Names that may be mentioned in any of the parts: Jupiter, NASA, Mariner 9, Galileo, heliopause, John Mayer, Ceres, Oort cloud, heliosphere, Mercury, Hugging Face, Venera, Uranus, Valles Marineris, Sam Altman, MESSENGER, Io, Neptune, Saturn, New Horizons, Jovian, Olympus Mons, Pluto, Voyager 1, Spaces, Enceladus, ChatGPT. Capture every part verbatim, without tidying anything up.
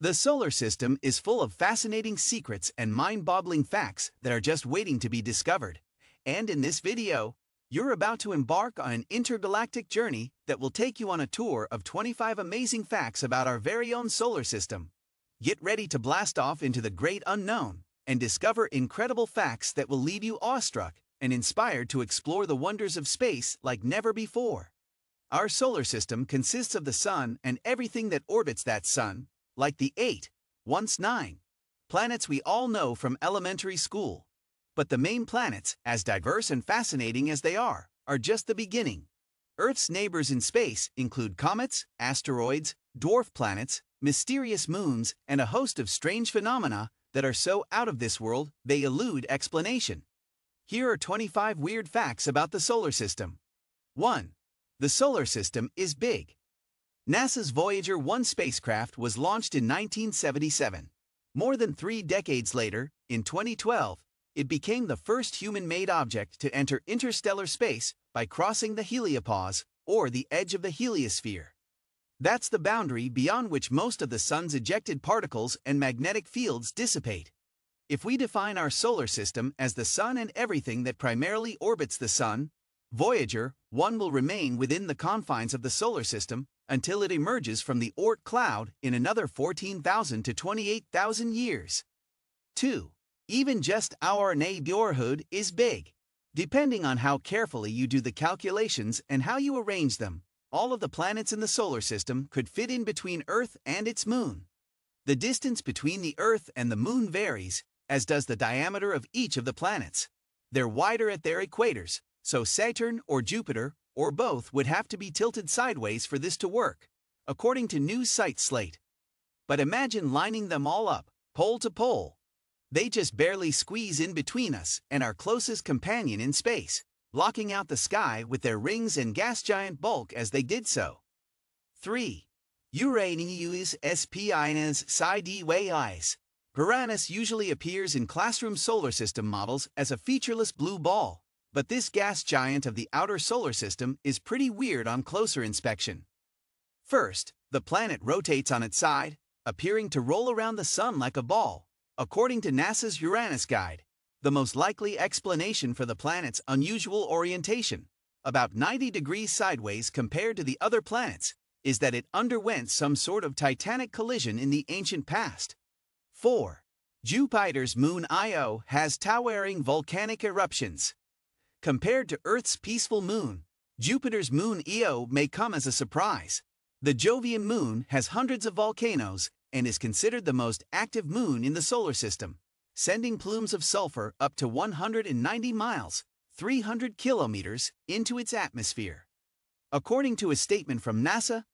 The solar system is full of fascinating secrets and mind-boggling facts that are just waiting to be discovered. And in this video, you're about to embark on an intergalactic journey that will take you on a tour of twenty-five amazing facts about our very own solar system. Get ready to blast off into the great unknown and discover incredible facts that will leave you awestruck and inspired to explore the wonders of space like never before. Our solar system consists of the Sun and everything that orbits that Sun, like the eight, once nine, planets we all know from elementary school. But the main planets, as diverse and fascinating as they are, are just the beginning. Earth's neighbors in space include comets, asteroids, dwarf planets, mysterious moons, and a host of strange phenomena that are so out of this world they elude explanation. Here are twenty-five weird facts about the solar system. one. The solar system is big. NASA's Voyager one spacecraft was launched in nineteen seventy-seven. More than three decades later, in twenty twelve, it became the first human-made object to enter interstellar space by crossing the heliopause, or the edge of the heliosphere. That's the boundary beyond which most of the Sun's ejected particles and magnetic fields dissipate. If we define our solar system as the Sun and everything that primarily orbits the Sun, Voyager one will remain within the confines of the solar system until it emerges from the Oort cloud in another fourteen thousand to twenty-eight thousand years. two. Even just our neighborhood is big. Depending on how carefully you do the calculations and how you arrange them, all of the planets in the solar system could fit in between Earth and its moon. The distance between the Earth and the moon varies, as does the diameter of each of the planets. They're wider at their equators, so Saturn or Jupiter, or both, would have to be tilted sideways for this to work, according to news site Slate. But imagine lining them all up, pole to pole. They just barely squeeze in between us and our closest companion in space, blocking out the sky with their rings and gas giant bulk as they did so. three. Uranus spins sideways. Uranus usually appears in classroom solar system models as a featureless blue ball, but this gas giant of the outer solar system is pretty weird on closer inspection. First, the planet rotates on its side, appearing to roll around the Sun like a ball, according to NASA's Uranus Guide, the most likely explanation for the planet's unusual orientation, about ninety degrees sideways compared to the other planets, is that it underwent some sort of titanic collision in the ancient past. four. Jupiter's moon Io has towering volcanic eruptions. Compared to Earth's peaceful moon, Jupiter's moon Io may come as a surprise. The Jovian moon has hundreds of volcanoes and is considered the most active moon in the solar system, sending plumes of sulfur up to one hundred ninety miles, three hundred kilometers, into its atmosphere. According to a statement from NASA,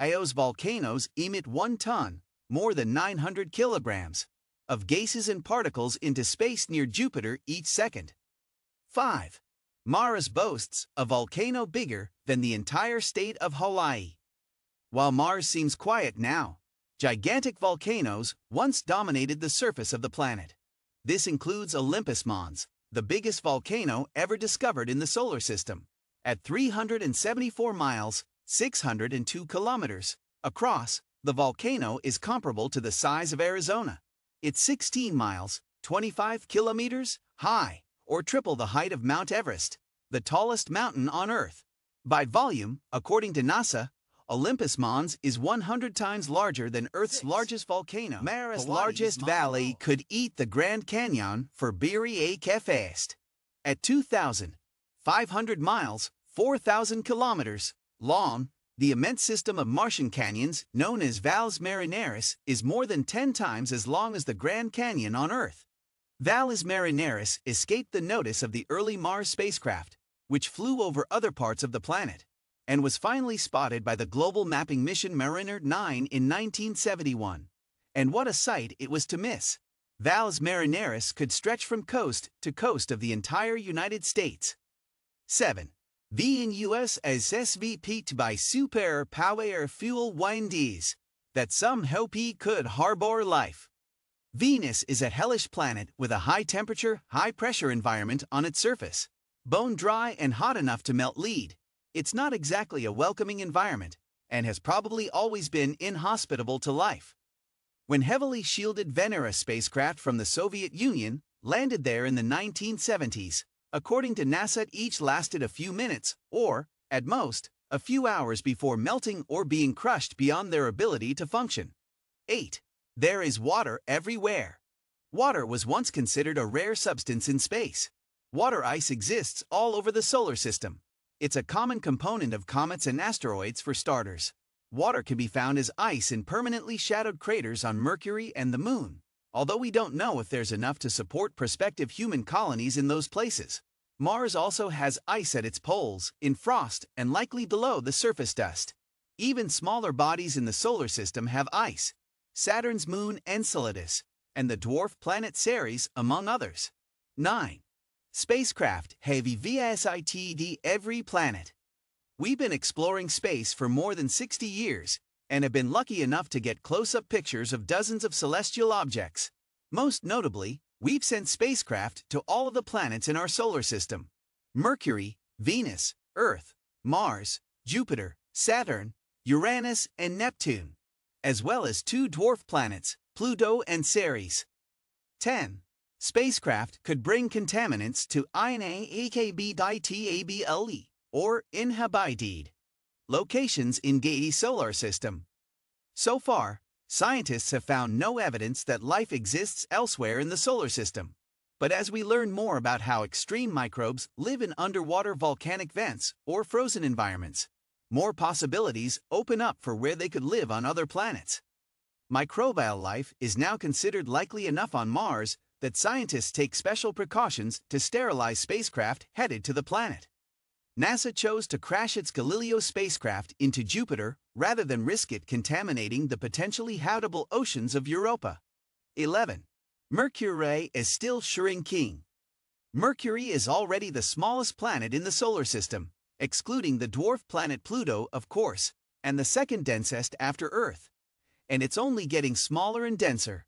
Io's volcanoes emit one ton, more than nine hundred kilograms, of gases and particles into space near Jupiter each second. five. Mars boasts a volcano bigger than the entire state of Hawaii. While Mars seems quiet now, gigantic volcanoes once dominated the surface of the planet. This includes Olympus Mons, the biggest volcano ever discovered in the solar system, at three hundred seventy-four miles, six hundred two kilometers, across. The volcano is comparable to the size of Arizona. It's sixteen miles, twenty-five kilometers, high, or triple the height of Mount Everest, the tallest mountain on Earth. By volume, according to NASA, Olympus Mons is one hundred times larger than Earth's Six. largest volcano. Hawaii's largest valley could eat the Grand Canyon for Biri Akefest. At two thousand five hundred miles, four thousand kilometers, long, the immense system of Martian canyons known as Valles Marineris is more than ten times as long as the Grand Canyon on Earth. Valles Marineris escaped the notice of the early Mars spacecraft, which flew over other parts of the planet, and was finally spotted by the global mapping mission Mariner nine in nineteen seventy-one. And what a sight it was to miss! Valles Marineris could stretch from coast to coast of the entire United States. seven. Venus is swept by superpower fuel winds that some hope could harbor life. Venus is a hellish planet with a high-temperature, high-pressure environment on its surface, bone-dry and hot enough to melt lead. It's not exactly a welcoming environment, and has probably always been inhospitable to life. when heavily shielded Venera spacecraft from the Soviet Union landed there in the nineteen seventies. According to NASA, each lasted a few minutes, or, at most, a few hours before melting or being crushed beyond their ability to function. eight. There is water everywhere. Water was once considered a rare substance in space. Water ice exists all over the solar system. It's a common component of comets and asteroids for starters. Water can be found as ice in permanently shadowed craters on Mercury and the Moon, although we don't know if there's enough to support prospective human colonies in those places. Mars also has ice at its poles, in frost, and likely below the surface dust. Even smaller bodies in the solar system have ice. Saturn's moon Enceladus, and the dwarf planet Ceres, among others. nine. Spacecraft have visited every planet. We've been exploring space for more than sixty years and have been lucky enough to get close-up pictures of dozens of celestial objects. Most notably, we've sent spacecraft to all of the planets in our solar system: Mercury, Venus, Earth, Mars, Jupiter, Saturn, Uranus, and Neptune, as well as two dwarf planets, Pluto and Ceres. ten. Spacecraft could bring contaminants to inhabitable, or inhabited, locations in the solar system. So far, scientists have found no evidence that life exists elsewhere in the solar system. But as we learn more about how extreme microbes live in underwater volcanic vents or frozen environments, more possibilities open up for where they could live on other planets. Microbial life is now considered likely enough on Mars that scientists take special precautions to sterilize spacecraft headed to the planet. NASA chose to crash its Galileo spacecraft into Jupiter rather than risk it contaminating the potentially habitable oceans of Europa. eleven. Mercury is still shrinking. Mercury is already the smallest planet in the solar system, excluding the dwarf planet Pluto, of course, and the second densest after Earth. And it's only getting smaller and denser.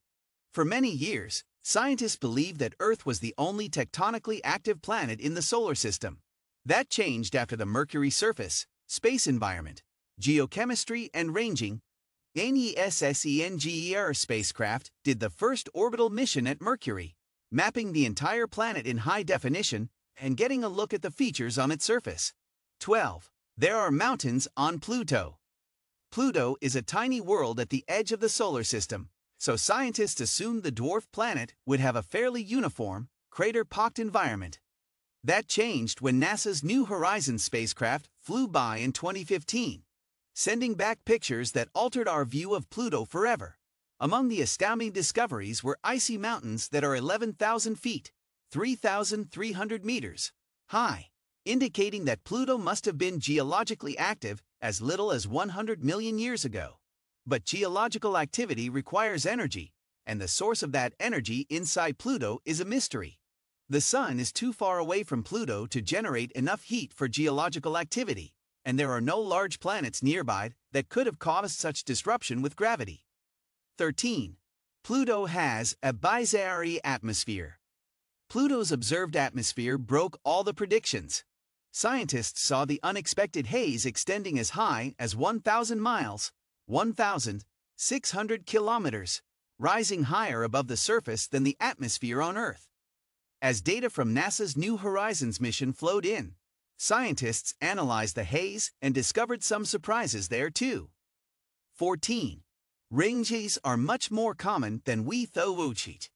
For many years, scientists believed that Earth was the only tectonically active planet in the solar system. That changed after the Mercury surface, space environment, geochemistry, and ranging. MESSENGER spacecraft did the first orbital mission at Mercury, mapping the entire planet in high definition and getting a look at the features on its surface. twelve. There are mountains on Pluto. Pluto is a tiny world at the edge of the solar system, so scientists assumed the dwarf planet would have a fairly uniform, crater-pocked environment. That changed when NASA's New Horizons spacecraft flew by in twenty fifteen, sending back pictures that altered our view of Pluto forever. Among the astounding discoveries were icy mountains that are eleven thousand feet, three thousand three hundred meters, high, indicating that Pluto must have been geologically active as little as one hundred million years ago. But geological activity requires energy, and the source of that energy inside Pluto is a mystery. The Sun is too far away from Pluto to generate enough heat for geological activity, and there are no large planets nearby that could have caused such disruption with gravity. thirteen. Pluto has a bizarre atmosphere. Pluto's observed atmosphere broke all the predictions. Scientists saw the unexpected haze extending as high as one thousand miles, one thousand six hundred kilometers, rising higher above the surface than the atmosphere on Earth. As data from NASA's New Horizons mission flowed in, scientists analyzed the haze and discovered some surprises there too. fourteen. Rings are much more common than we thought.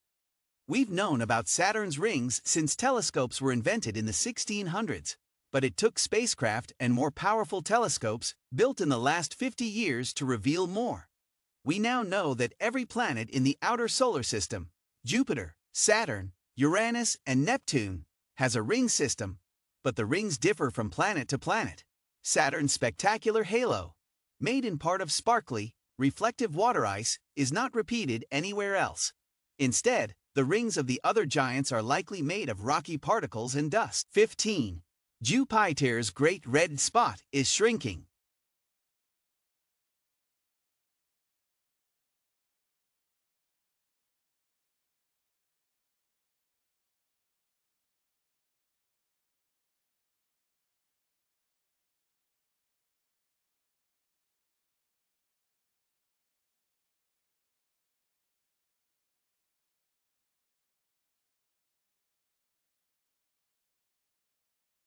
We've known about Saturn's rings since telescopes were invented in the sixteen hundreds. But it took spacecraft and more powerful telescopes built in the last fifty years to reveal more. We now know that every planet in the outer solar system, Jupiter, Saturn, Uranus, and Neptune, has a ring system, but the rings differ from planet to planet. Saturn's spectacular halo, made in part of sparkly, reflective water ice, is not repeated anywhere else. Instead, the rings of the other giants are likely made of rocky particles and dust. fifteen. Jupiter's great red spot is shrinking.